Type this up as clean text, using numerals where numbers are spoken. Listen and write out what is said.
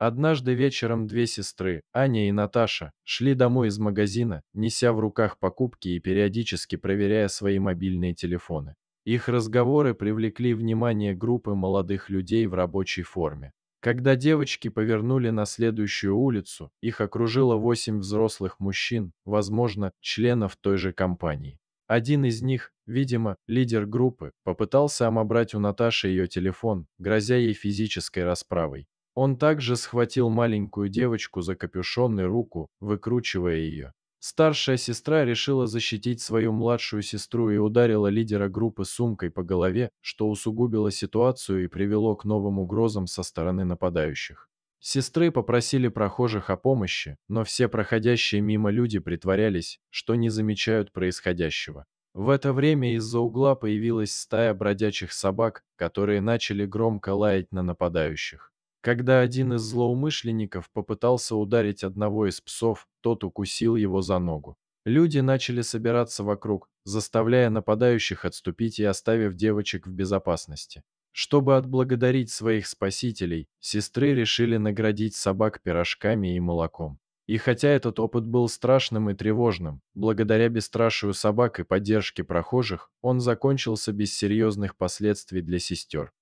Однажды вечером две сестры, Аня и Наташа, шли домой из магазина, неся в руках покупки и периодически проверяя свои мобильные телефоны. Их разговоры привлекли внимание группы молодых людей в рабочей форме. Когда девочки повернули на следующую улицу, их окружило 8 взрослых мужчин, возможно, членов той же компании. Один из них, видимо, лидер группы, попытался отобрать у Наташи ее телефон, грозя ей физической расправой. Он также схватил маленькую девочку за капюшон и руку, выкручивая ее. Старшая сестра решила защитить свою младшую сестру и ударила лидера группы сумкой по голове, что усугубило ситуацию и привело к новым угрозам со стороны нападающих. Сестры попросили прохожих о помощи, но все проходящие мимо люди притворялись, что не замечают происходящего. В это время из-за угла появилась стая бродячих собак, которые начали громко лаять на нападающих. Когда один из злоумышленников попытался ударить одного из псов, тот укусил его за ногу. Люди начали собираться вокруг, заставляя нападающих отступить и оставив девочек в безопасности. Чтобы отблагодарить своих спасителей, сестры решили наградить собак пирожками и молоком. И хотя этот опыт был страшным и тревожным, благодаря бесстрашию собак и поддержке прохожих, он закончился без серьезных последствий для сестер.